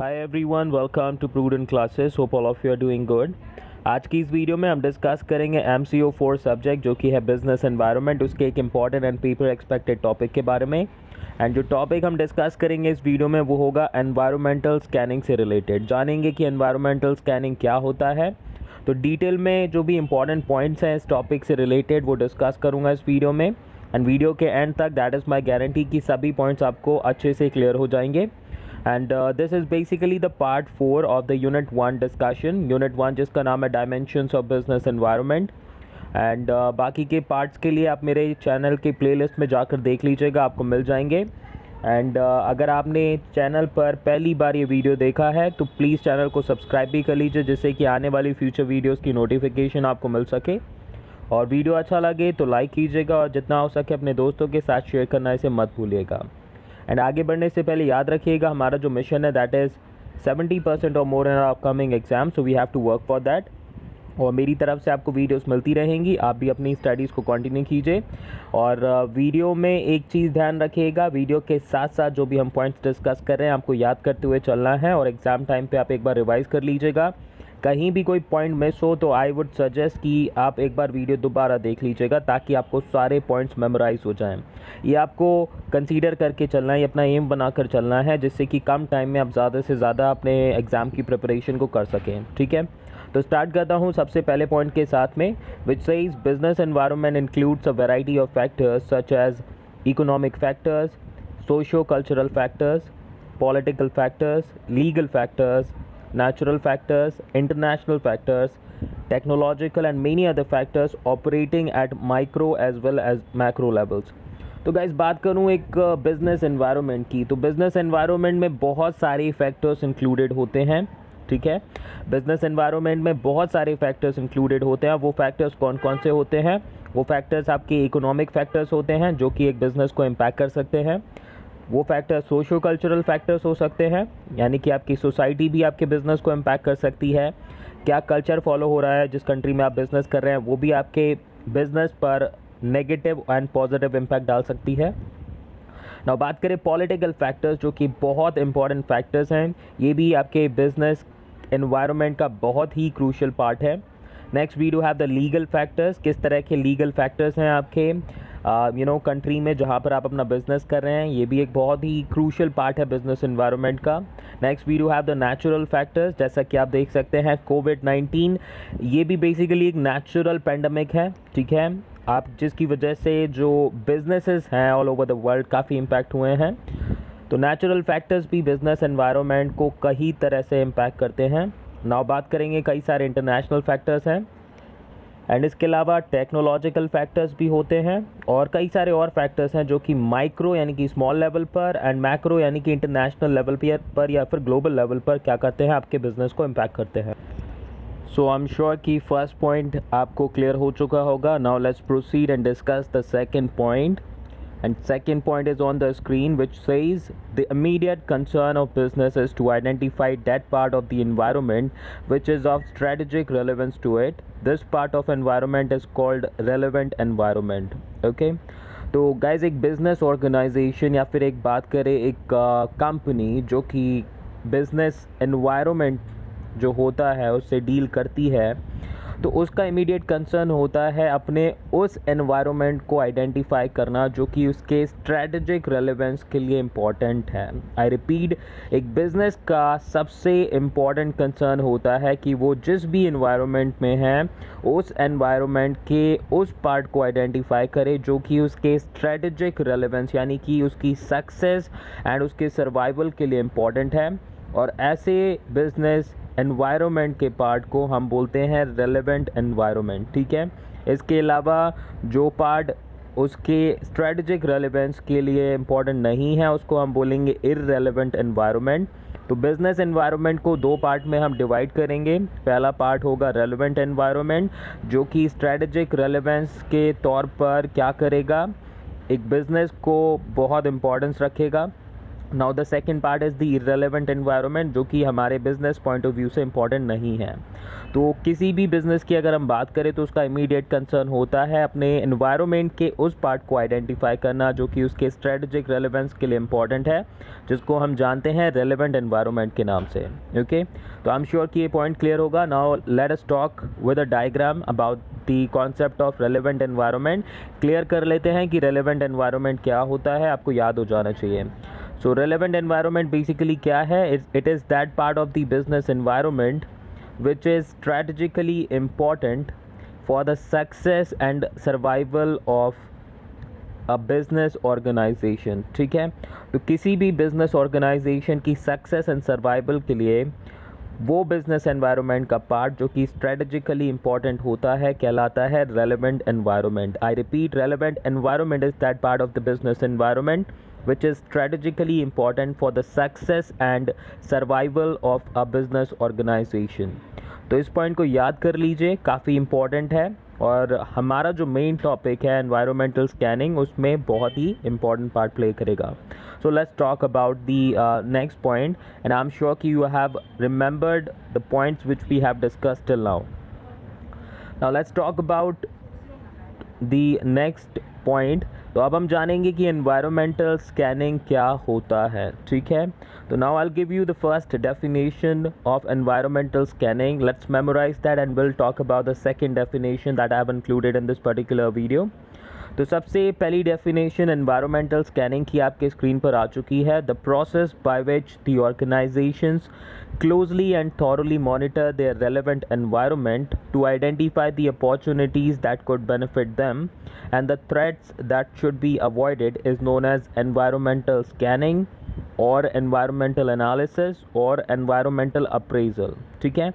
Hi everyone, welcome to Prudent Classes. Hope all of you are doing good. आज की इस video में हम डिस्कस करेंगे MCO 4 सब्जेक्ट जो कि है बिजनेस एनवायरनमेंट, उसके एक important and people expected topic के बारे में। एंड जो टॉपिक हम डिस्कस करेंगे इस वीडियो में वो होगा एनवायरमेंटल स्कैनिंग से रिलेटेड। जानेंगे कि एनवायरमेंटल स्कैनिंग क्या होता है, तो डिटेल में जो भी इंपॉर्टेंट पॉइंट्स हैं इस टॉपिक से रिलेटेड वो डिस्कस करूँगा इस वीडियो में। एंड वीडियो के एंड तक दैट इज़ माई गारंटी कि सभी पॉइंट्स आपको अच्छे से क्लियर हो जाएंगे। And this is basically the part 4 of the unit 1 discussion. Unit 1 जिसका नाम है dimensions of business environment. And बाकी के पार्ट्स के लिए आप मेरे चैनल के प्लेलिस्ट में जाकर देख लीजिएगा, आपको मिल जाएंगे। एंड अगर आपने चैनल पर पहली बार ये वीडियो देखा है तो प्लीज़ चैनल को सब्सक्राइब भी कर लीजिए, जिससे कि आने वाली फ्यूचर वीडियोज़ की नोटिफिकेशन आपको मिल सके। और वीडियो अच्छा लगे तो लाइक कीजिएगा और जितना हो सके अपने दोस्तों के साथ शेयर करना इसे मत भूलिएगा। एंड आगे बढ़ने से पहले याद रखिएगा हमारा जो मिशन है दैट इज़ 70% और more in our upcoming exam, so we have to work for that. और मेरी तरफ से आपको वीडियोस मिलती रहेंगी, आप भी अपनी स्टडीज़ को कंटिन्यू कीजिए। और वीडियो में एक चीज़ ध्यान रखिएगा, वीडियो के साथ साथ जो भी हम पॉइंट्स डिस्कस कर रहे हैं आपको याद करते हुए चलना है। और एग्ज़ाम टाइम पे आप एक बार रिवाइज़ कर लीजिएगा, कहीं भी कोई पॉइंट मिस हो तो आई वुड सजेस्ट कि आप एक बार वीडियो दोबारा देख लीजिएगा, ताकि आपको सारे पॉइंट्स मेमोराइज हो जाएं। ये आपको कंसीडर करके चलना है, अपना एम बनाकर चलना है, जिससे कि कम टाइम में आप ज़्यादा से ज़्यादा अपने एग्ज़ाम की प्रिपरेशन को कर सकें। ठीक है, तो स्टार्ट करता हूँ सबसे पहले पॉइंट के साथ में, which says business environment includes a variety of factors such as economic factors, socio cultural factors, political factors, legal factors, natural factors, international factors, technological and many other factors operating at micro as well as macro levels। तो guys बात करूँ एक business environment की, तो business environment में बहुत सारे factors included होते हैं। ठीक है, बिज़नेस एनवायरनमेंट में बहुत सारे फैक्टर्स इंक्लूडेड होते हैं। वो फैक्टर्स कौन कौन से होते हैं? वो फैक्टर्स आपके इकोनॉमिक फैक्टर्स होते हैं जो कि एक बिज़नेस को इम्पैक्ट कर सकते हैं। वो फैक्टर्स सोशो कल्चरल फैक्टर्स हो सकते हैं, यानी कि आपकी सोसाइटी भी आपके बिज़नेस को इम्पैक्ट कर सकती है। क्या कल्चर फॉलो हो रहा है जिस कंट्री में आप बिज़नेस कर रहे हैं, वो भी आपके बिज़नेस पर नेगेटिव एंड पॉजिटिव इम्पैक्ट डाल सकती है। नाउ बात करें पॉलिटिकल फैक्टर्स, जो कि बहुत इंपॉर्टेंट फैक्टर्स हैं। ये भी आपके बिज़नेस एनवायरनमेंट का बहुत ही क्रूशियल पार्ट है। Next we do have the legal factors. किस तरह के लीगल फैक्टर्स हैं आपके कंट्री में जहाँ पर आप अपना बिज़नेस कर रहे हैं, ये भी एक बहुत ही क्रूशियल पार्ट है बिज़नेस एनवायरनमेंट का। Next we do have the natural factors. जैसा कि आप देख सकते हैं कोविड-19, ये भी बेसिकली एक नेचुरल पेंडेमिक है। ठीक है, आप जिसकी वजह से जो बिजनेसेस हैं ऑल ओवर द वर्ल्ड काफ़ी इम्पैक्ट हुए हैं, तो नेचुरल फैक्टर्स भी बिज़नेस एनवायरनमेंट को कई तरह से इम्पैक्ट करते हैं। नाउ बात करेंगे, कई सारे इंटरनेशनल फैक्टर्स हैं एंड इसके अलावा टेक्नोलॉजिकल फैक्टर्स भी होते हैं और कई सारे और फैक्टर्स हैं जो कि माइक्रो यानी कि स्मॉल लेवल पर एंड मैक्रो यानी कि इंटरनेशनल लेवल पर या फिर ग्लोबल लेवल पर क्या करते हैं, आपके बिज़नेस को इम्पैक्ट करते हैं। सो आई एम श्योर कि फर्स्ट पॉइंट आपको क्लियर हो चुका होगा। Now let's proceed and discuss the second point. And second point is on the screen which says the immediate concern of business is to identify that part of the environment which is of strategic relevance to it. This part of environment is called relevant environment. Okay, तो guys एक business organisation या फिर एक बात करें एक company जो कि बिज़नेस एनवायरनमेंट जो होता है उससे डील करती है, तो उसका इमीडिएट कंसर्न होता है अपने उस एनवायरनमेंट को आइडेंटिफाई करना जो कि उसके स्ट्रेटेजिक रेलेवेंस के लिए इम्पॉर्टेंट है। आई रिपीट, एक बिज़नेस का सबसे इम्पॉर्टेंट कंसर्न होता है कि वो जिस भी एनवायरनमेंट में है उस एनवायरनमेंट के उस पार्ट को आइडेंटिफाई करे जो कि उसके स्ट्रेटेजिक रेलेवेंस यानी कि उसकी सक्सेस एंड उसके सर्वाइवल के लिए इम्पॉर्टेंट है। और ऐसे बिज़नेस एनवायरनमेंट के पार्ट को हम बोलते हैं रेलेवेंट एनवायरनमेंट। ठीक है, इसके अलावा जो पार्ट उसके स्ट्रेटेजिक रेलेवेंस के लिए इम्पॉर्टेंट नहीं है उसको हम बोलेंगे इररेलेवेंट एनवायरनमेंट। तो बिज़नेस एनवायरनमेंट को दो पार्ट में हम डिवाइड करेंगे। पहला पार्ट होगा रेलेवेंट एनवायरनमेंट जो कि स्ट्रेटेजिक रेलेवेंस के तौर पर क्या करेगा, एक बिज़नेस को बहुत इम्पोर्टेंस रखेगा। Now the second part is the irrelevant environment, जो कि हमारे बिजनेस पॉइंट ऑफ व्यू से इम्पॉर्टेंट नहीं है। तो किसी भी बिज़नेस की अगर हम बात करें तो उसका इमीडिएट कंसर्न होता है अपने एनवायरनमेंट के उस पार्ट को आइडेंटिफाई करना जो कि उसके स्ट्रेटजिक रेलेवेंस के लिए इम्पॉर्टेंट है, जिसको हम जानते हैं रेलेवेंट एनवायरनमेंट के नाम से। ओके, तो आई एम श्योर कि ये पॉइंट क्लियर होगा। Now let us talk with a diagram about the concept of relevant environment. Clear कर लेते हैं कि रेलेवेंट एनवायरनमेंट क्या होता है, आपको याद हो जाना चाहिए। सो रेलेवेंट एनवायरनमेंट बेसिकली क्या है? It is that part of the business environment which is strategically important for the success and survival of a business organization। ठीक है, तो किसी भी business organization की success and survival के लिए वो business environment का part जो कि strategically important होता है कहलाता है relevant environment। I repeat, relevant environment is that part of the business environment which is strategically important for the success and survival of a business organization। तो इस point को याद कर लीजिए, काफ़ी इम्पॉर्टेंट है और हमारा जो मेन टॉपिक है एनवायरमेंटल स्कैनिंग उसमें बहुत ही इम्पॉर्टेंट पार्ट प्ले करेगा। So let's talk about the next point and I am sure कि you have remembered the points which we have discussed till now. Now let's talk about the next point. तो अब हम जानेंगे कि environmental scanning क्या होता है। ठीक है, तो now I will give you the first definition of environmental scanning. Let's memorise that and will talk about the second definition that I have included in this particular video. तो सबसे पहली definition environmental scanning की आपके screen पर आ चुकी है। The process by which the organisations closely and thoroughly monitor their relevant environment to identify the opportunities that could benefit them and the threats that should be avoided is known as environmental scanning or environmental analysis or environmental appraisal। ठीक है,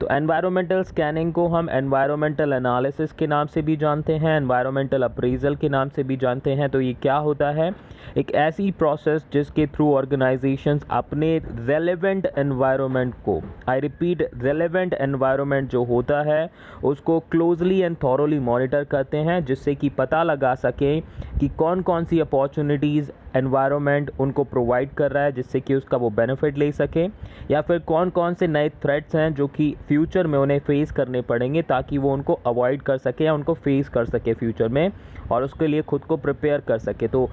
तो environmental scanning को हम environmental analysis के नाम से भी जानते हैं, environmental appraisal के नाम से भी जानते हैं। तो ये क्या होता है? एक ऐसी प्रोसेस जिसके थ्रू ऑर्गेनाइजेशंस अपने रेलेवेंट एनवायरनमेंट को, आई रिपीट, रेलेवेंट एनवायरनमेंट जो होता है उसको क्लोजली एंड थॉरोली मॉनिटर करते हैं, जिससे कि पता लगा सकें कि कौन कौन सी अपॉर्चुनिटीज़ एनवायरनमेंट उनको प्रोवाइड कर रहा है जिससे कि उसका वो बेनिफिट ले सके, या फिर कौन कौन से नए थ्रेट्स हैं जो कि फ्यूचर में उन्हें फेस करने पड़ेंगे ताकि वो उनको अवॉइड कर सके या उनको फेस कर सके फ्यूचर में और उसके लिए खुद को प्रिपेयर कर सके। तो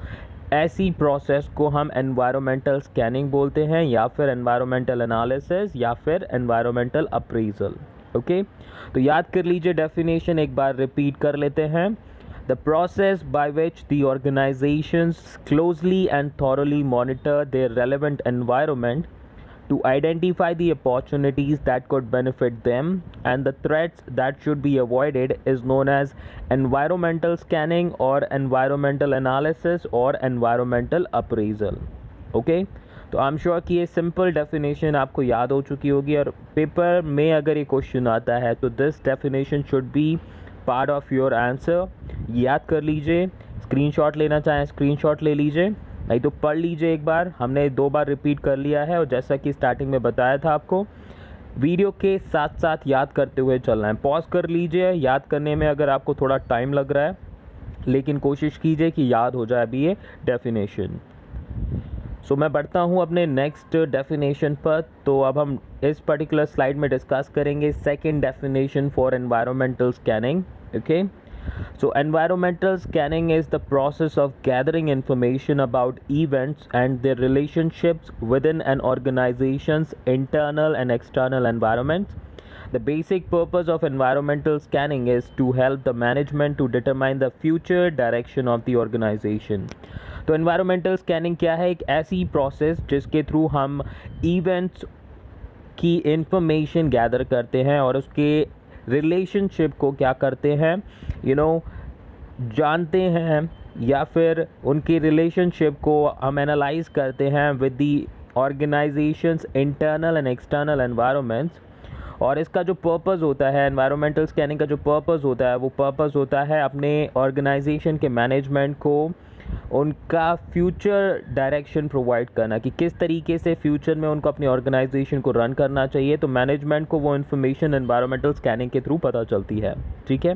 ऐसी प्रोसेस को हम एनवायरमेंटल स्कैनिंग बोलते हैं या फिर एनवायरमेंटल एनालिसिस या फिर एनवायरमेंटल अप्रेजल। ओके, तो याद कर लीजिए डेफिनेशन, एक बार रिपीट कर लेते हैं। The process by which the organizations closely and thoroughly monitor their relevant environment to identify the opportunities that could benefit them and the threats that should be avoided is known as environmental scanning or environmental analysis or environmental appraisal। Okay? तो आई am sure कि ये simple definition आपको याद हो चुकी होगी और paper में अगर ये क्वेश्चन आता है तो this definition should be part of your answer. याद कर लीजिए, स्क्रीनशॉट लेना चाहें स्क्रीनशॉट ले लीजिए, नहीं तो पढ़ लीजिए एक बार। हमने 2 बार रिपीट कर लिया है और जैसा कि स्टार्टिंग में बताया था आपको, वीडियो के साथ साथ याद करते हुए चलना है। पॉज कर लीजिए याद करने में अगर आपको थोड़ा टाइम लग रहा है, लेकिन कोशिश कीजिए कि याद हो जाए अभी ये डेफिनेशन। सो मैं बढ़ता हूँ अपने नेक्स्ट डेफिनेशन पर। तो अब हम इस पर्टिकुलर स्लाइड में डिस्कस करेंगे second definition for environmental scanning. Okay, so environmental scanning is the process of gathering information about events and their relationships within an organization's internal and external environments. The basic purpose of environmental scanning is to help the management to determine the future direction of the organization। तो environmental scanning क्या है? एक ऐसी process जिसके through हम events की information gather करते हैं और उसके रिलेशनशिप को क्या करते हैं, जानते हैं या फिर उनकी रिलेशनशिप को हम एनालाइज करते हैं with the organisations internal and external environments. और इसका जो पर्पस होता है, एनवायरमेंटल स्कैनिंग का जो पर्पस होता है, वो पर्पस होता है अपने ऑर्गेनाइजेशन के मैनेजमेंट को उनका फ्यूचर डायरेक्शन प्रोवाइड करना कि किस तरीके से फ्यूचर में उनको अपनी ऑर्गेनाइजेशन को रन करना चाहिए। तो मैनेजमेंट को वो इन्फॉर्मेशन एनवायरमेंटल स्कैनिंग के थ्रू पता चलती है। ठीक है,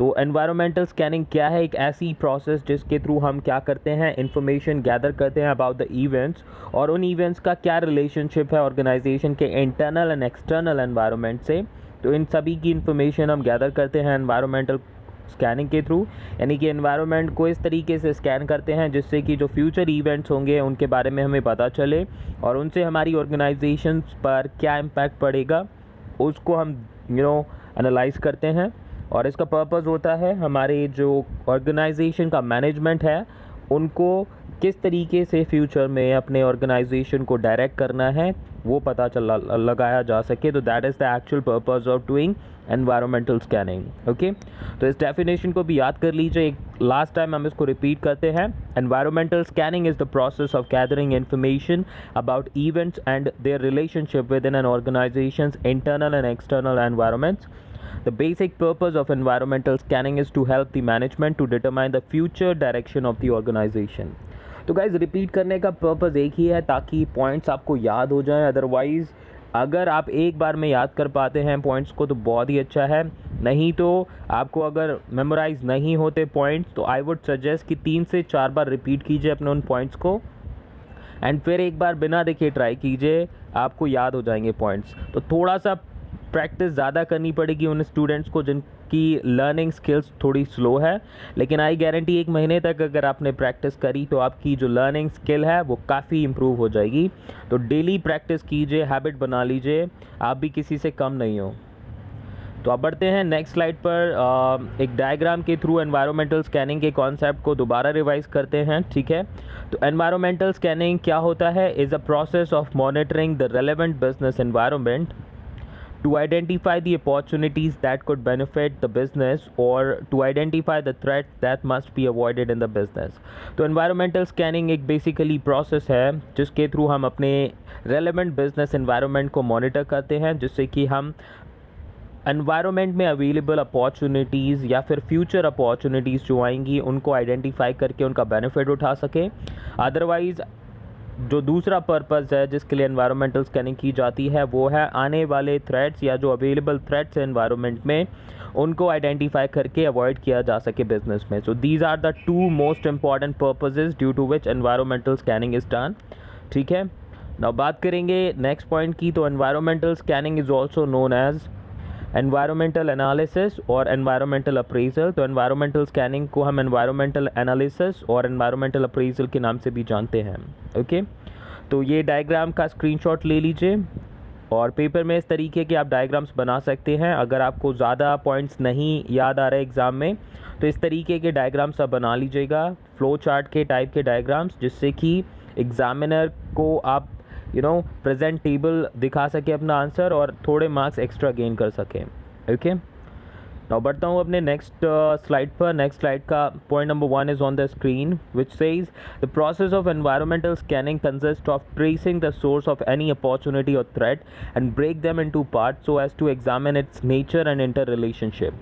तो एनवायरमेंटल स्कैनिंग क्या है? एक ऐसी प्रोसेस जिसके थ्रू हम क्या करते हैं, इन्फॉर्मेशन गैदर करते हैं अबाउट द इवेंट्स और उन इवेंट्स का क्या रिलेशनशिप है ऑर्गेनाइजेशन के इंटरनल एंड एक्सटर्नल एनवायरमेंट से। तो इन सभी की इन्फॉर्मेशन हम गैदर करते हैं एनवायरमेंटल स्कैनिंग के थ्रू, यानी कि एनवायरनमेंट को इस तरीके से स्कैन करते हैं जिससे कि जो फ्यूचर इवेंट्स होंगे उनके बारे में हमें पता चले और उनसे हमारी ऑर्गेनाइजेशंस पर क्या इम्पैक्ट पड़ेगा उसको हम एनालाइज करते हैं। और इसका पर्पस होता है हमारे जो ऑर्गेनाइजेशन का मैनेजमेंट है उनको किस तरीके से फ्यूचर में अपने ऑर्गेनाइजेशन को डायरेक्ट करना है वो पता चला लगाया जा सके। तो that is the actual purpose of doing environmental scanning. Okay, तो इस डेफिनेशन को भी याद कर लीजिए, एक लास्ट टाइम हम इसको रिपीट करते हैं। Environmental scanning is the process of gathering information about events and their relationship with in an organisations internal and external environments. The basic purpose of environmental scanning is to help the management to determine the future direction of the organization. तो guys repeat करने का purpose एक ही है ताकि points आपको याद हो जाएं। Otherwise अगर आप एक बार में याद कर पाते हैं points को तो बहुत ही अच्छा है, नहीं तो आपको अगर memorize नहीं होते points तो I would suggest कि 3 से 4 बार repeat कीजिए अपने उन points को and फिर एक बार बिना देखे try कीजिए, आपको याद हो जाएंगे points। तो थोड़ा सा प्रैक्टिस ज़्यादा करनी पड़ेगी उन स्टूडेंट्स को जिनकी लर्निंग स्किल्स थोड़ी स्लो है, लेकिन आई गारंटी 1 महीने तक अगर आपने प्रैक्टिस करी तो आपकी जो लर्निंग स्किल है वो काफ़ी इम्प्रूव हो जाएगी। तो डेली प्रैक्टिस कीजिए, हैबिट बना लीजिए, आप भी किसी से कम नहीं हो। तो अब बढ़ते हैं नेक्स्ट स्लाइड पर। एक डायग्राम के थ्रू एनवायरमेंटल स्कैनिंग के कॉन्सेप्ट को दोबारा रिवाइज करते हैं, ठीक है। तो एनवायरमेंटल स्कैनिंग क्या होता है? Is a process of monitoring the relevant business environment to identify the opportunities that could benefit the business or to identify the threats that must be avoided in the business. तो environmental scanning एक basically process है जिसके through हम अपने relevant business environment को monitor करते हैं, जिससे कि हम environment में available opportunities या फिर future opportunities जो आएंगी उनको identify करके उनका benefit उठा सके। Otherwise जो दूसरा पर्पस है जिसके लिए एनवायरमेंटल स्कैनिंग की जाती है वो है आने वाले थ्रेट्स या जो अवेलेबल थ्रेट्स हैं एनवायरमेंट में उनको आइडेंटिफाई करके अवॉइड किया जा सके बिजनेस में। So these are the 2 most important purposes due to which environmental scanning is done, ठीक है। नाउ बात करेंगे नेक्स्ट पॉइंट की। तो environmental scanning is also known as environmental analysis और एनवायरमेंटल अप्रेजल। तो एनवायरमेंटल स्कैनिंग को हम एनवायरमेंटल एनालिसिस और एनवायरमेंटल अप्रेजल के नाम से भी जानते हैं। ओके, तो ये डायग्राम का स्क्रीनशॉट ले लीजिए और पेपर में इस तरीके के आप डायग्राम्स बना सकते हैं। अगर आपको ज़्यादा पॉइंट्स नहीं याद आ रहे एग्ज़ाम में तो इस तरीके के डायग्राम्स आप बना लीजिएगा, फ्लो चार्ट के टाइप के डायग्राम्स, जिससे कि एग्ज़ामिनर को आप प्रेजेंट टेबल दिखा सके अपना आंसर और थोड़े मार्क्स एक्स्ट्रा गेन कर सकें। ओके, नाउ बढ़ता हूँ अपने नेक्स्ट स्लाइड पर। नेक्स्ट स्लाइड का point number 1 is on the screen which says the process of environmental scanning consist of tracing the source of any opportunity और threat and break them into parts so as to examine its nature and inter relationship.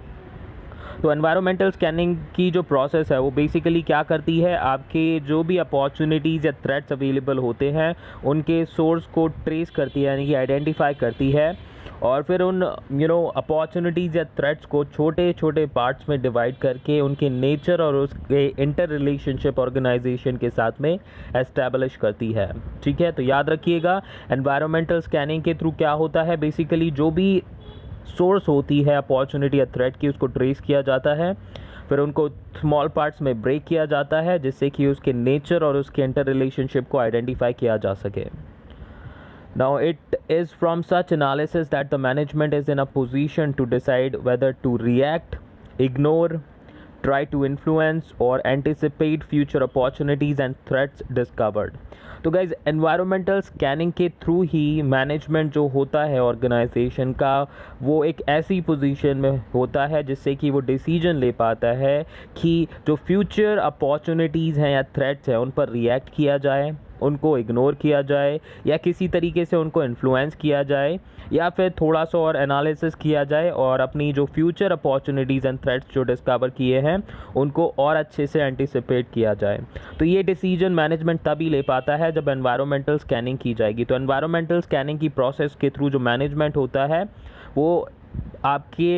तो environmental scanning की जो process है वो basically क्या करती है, आपके जो भी अपॉर्चुनिटीज़ या थ्रेट्स अवेलेबल होते हैं उनके सोर्स को ट्रेस करती है, यानी कि आइडेंटिफाई करती है और फिर उन अपॉर्चुनिटीज़ या थ्रेट्स को छोटे छोटे पार्ट्स में डिवाइड करके उनके नेचर और उसके इंटर रिलेशनशिप ऑर्गेनाइजेशन के साथ में एस्टेब्लिश करती है, ठीक है। तो याद रखिएगा एनवायरमेंटल स्कैनिंग के थ्रू क्या होता है, बेसिकली जो भी सोर्स होती है अपॉर्चुनिटी या थ्रेट की उसको ट्रेस किया जाता है, फिर उनको स्मॉल पार्ट्स में ब्रेक किया जाता है जिससे कि उसके नेचर और उसके इंटर रिलेशनशिप को आइडेंटिफाई किया जा सके। Now it is from such analysis that the management is in a position to decide whether to react, ignore, try to influence और anticipate future opportunities and threats discovered. तो guys environmental scanning के through ही management जो होता है organisation का वो एक ऐसी पोजीशन में होता है जिससे कि वो डिसीजन ले पाता है कि जो फ्यूचर अपॉर्चुनिटीज़ हैं या थ्रेट्स हैं उन पर रिएक्ट किया जाए, उनको इग्नोर किया जाए या किसी तरीके से उनको इन्फ्लुएंस किया जाए या फिर थोड़ा सा और एनालिसिस किया जाए और अपनी जो फ्यूचर अपॉर्चुनिटीज़ एंड थ्रेट्स जो डिस्कवर किए हैं उनको और अच्छे से एंटिसिपेट किया जाए। तो ये डिसीजन मैनेजमेंट तभी ले पाता है जब एनवायरमेंटल स्कैनिंग की जाएगी। तो एनवायरमेंटल स्कैनिंग की प्रोसेस के थ्रू जो मैनेजमेंट होता है वो आपके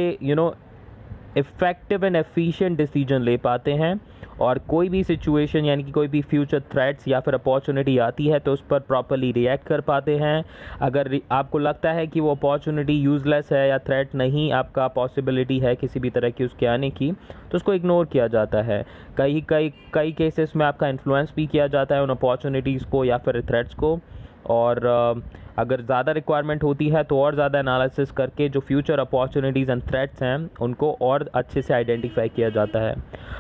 इफ़ेक्टिव एंड एफिशिएंट डिसीजन ले पाते हैं और कोई भी सिचुएशन यानी कि कोई भी फ्यूचर थ्रेट्स या फिर अपॉर्चुनिटी आती है तो उस पर प्रॉपर्ली रिएक्ट कर पाते हैं। अगर आपको लगता है कि वो अपॉर्चुनिटी यूज़लेस है या थ्रेट नहीं आपका पॉसिबिलिटी है किसी भी तरह की उसके आने की तो उसको इग्नोर किया जाता है। कई केसेस में आपका इन्फ्लुएंस भी किया जाता है उन अपॉर्चुनिटीज़ को या फिर थ्रेट्स को, और अगर ज़्यादा रिक्वायरमेंट होती है तो और ज़्यादा एनालिसिस करके जो फ्यूचर अपॉर्चुनिटीज़ एंड थ्रेट्स हैं उनको और अच्छे से आइडेंटिफाई किया जाता है।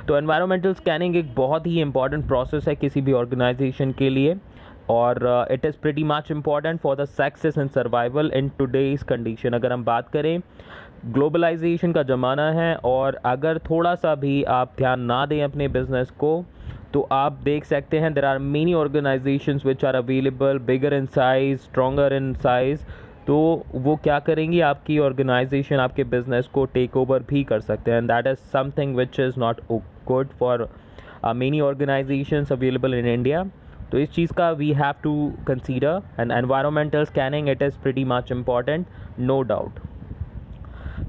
तो एनवायरमेंटल स्कैनिंग एक बहुत ही इंपॉर्टेंट प्रोसेस है किसी भी ऑर्गेनाइजेशन के लिए और it is pretty much important for the success and survival in today's condition. अगर हम बात करें ग्लोबलाइजेशन का ज़माना है और अगर थोड़ा सा भी आप ध्यान ना दें अपने बिजनेस को तो आप देख सकते हैं there are many organisations which are available bigger in size stronger in size, तो वो क्या करेंगी आपकी ऑर्गेनाइजेशन आपके बिजनेस को टेक ओवर भी कर सकते हैं and that is something which is not good for many organisations available in India. तो इस चीज़ का we have to consider and environmental scanning it is pretty much important no doubt.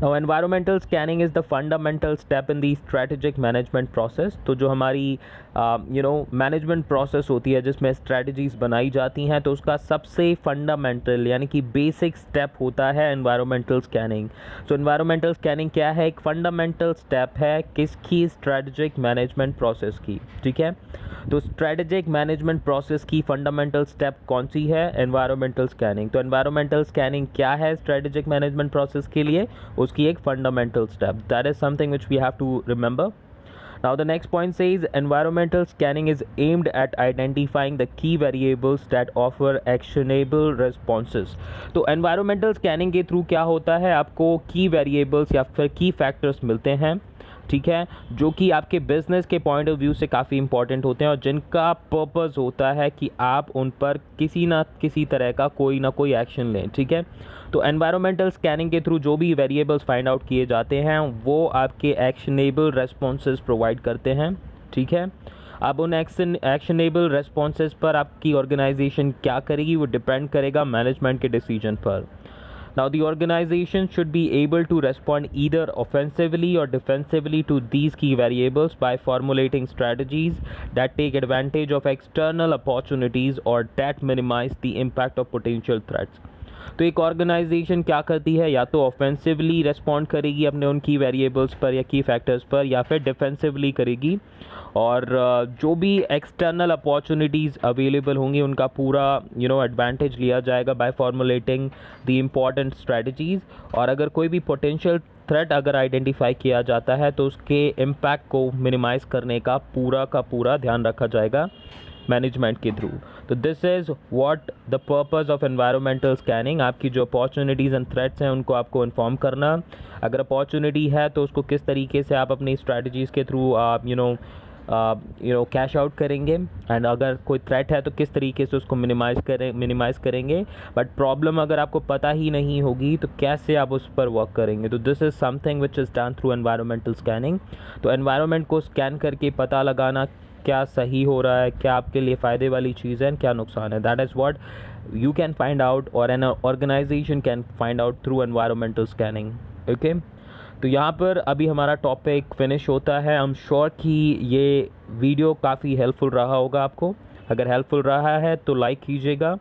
Now environmental scanning is the fundamental step in the strategic management process. तो जो हमारी management process होती है जिसमें स्ट्रैटेजीज बनाई जाती हैं तो उसका सबसे फंडामेंटल यानी कि बेसिक स्टेप होता है environmental scanning. So environmental scanning क्या है? एक फंडामेंटल स्टेप है किसकी? स्ट्रैटेजिक मैनेजमेंट प्रोसेस की। ठीक है, तो स्ट्रैटेजिक मैनेजमेंट प्रोसेस की फंडामेंटल स्टेप कौन सी है? Environmental scanning. तो एनवायरमेंटल स्कैनिंग क्या है स्ट्रैटेजिक मैनेजमेंट प्रोसेस के लिए? उसकी एक fundamental step. That is something which we have to remember. Now the next point says environmental scanning is aimed at identifying the key variables that offer actionable responses. तो environmental scanning के through क्या होता है, आपको की variables या फिर की फैक्टर्स मिलते हैं, ठीक है, जो कि आपके बिजनेस के पॉइंट ऑफ व्यू से काफ़ी इंपॉर्टेंट होते हैं और जिनका पर्पस होता है कि आप उन पर किसी ना किसी तरह का कोई ना कोई एक्शन लें। ठीक है, तो एनवायरमेंटल स्कैनिंग के थ्रू जो भी वेरिएबल्स फाइंड आउट किए जाते हैं वो आपके एक्शनेबल रेस्पॉन्सेज प्रोवाइड करते हैं। ठीक है, अब उन एक्शनेबल रेस्पॉन्सेज पर आपकी ऑर्गेनाइजेशन क्या करेगी वो डिपेंड करेगा मैनेजमेंट के डिसीजन पर। Now the organization should be able to respond either offensively or defensively to these key variables by formulating strategies that take advantage of external opportunities or that minimize the impact of potential threats. तो एक organisation क्या करती है, या तो offensively respond करेगी अपने उनकी वेरिएबल्स पर या की फैक्टर्स पर, या फिर डिफेंसिवली करेगी और जो भी एक्सटर्नल अपॉर्चुनिटीज़ अवेलेबल होंगी उनका पूरा एडवांटेज लिया जाएगा by formulating the important strategies. और अगर कोई भी पोटेंशियल थ्रेट अगर आइडेंटिफाई किया जाता है तो उसके इम्पैक्ट को मिनिमाइज़ करने का पूरा ध्यान रखा जाएगा मैनेजमेंट के थ्रू। तो this is what the purpose of environmental scanning. आपकी जो अपॉर्चुनिटीज़ एंड थ्रेट्स हैं उनको आपको इन्फॉर्म करना, अगर अपॉर्चुनिटी है तो उसको किस तरीके से आप अपनी स्ट्रैटेजीज़ के थ्रू आप कैश आउट करेंगे, एंड अगर कोई थ्रेट है तो किस तरीके से उसको मिनिमाइज़ करेंगे। बट प्रॉब्लम अगर आपको पता ही नहीं होगी तो कैसे आप उस पर वर्क करेंगे। तो this is something which is done through environmental scanning. तो एनवायरमेंट को स्कैन करके पता लगाना क्या सही हो रहा है, क्या आपके लिए फ़ायदे वाली चीज़ है, क्या नुकसान है। That is what you can find out और an organisation can find out through environmental scanning. Okay, तो यहाँ पर अभी हमारा टॉपिक फिनिश होता है। आई एम श्योर कि ये वीडियो काफ़ी हेल्पफुल रहा होगा आपको। अगर हेल्पफुल रहा है तो लाइक कीजिएगा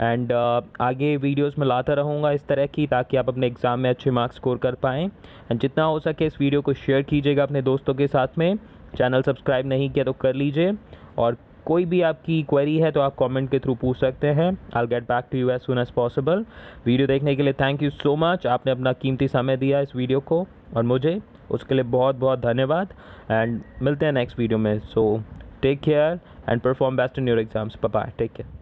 एंड आगे वीडियोस में लाता रहूँगा इस तरह की, ताकि आप अपने एग्ज़ाम में अच्छे मार्क्स स्कोर कर पाएँ। एंड जितना हो सके इस वीडियो को शेयर कीजिएगा अपने दोस्तों के साथ में। चैनल सब्सक्राइब नहीं किया तो कर लीजिए, और कोई भी आपकी क्वेरी है तो आप कमेंट के थ्रू पूछ सकते हैं। I will get back to you as soon as possible. Video देखने के लिए थैंक यू सो मच, आपने अपना कीमती समय दिया इस वीडियो को और मुझे, उसके लिए बहुत बहुत धन्यवाद। एंड मिलते हैं नेक्स्ट वीडियो में। So take care and perform best in your exams. Bye bye, take care.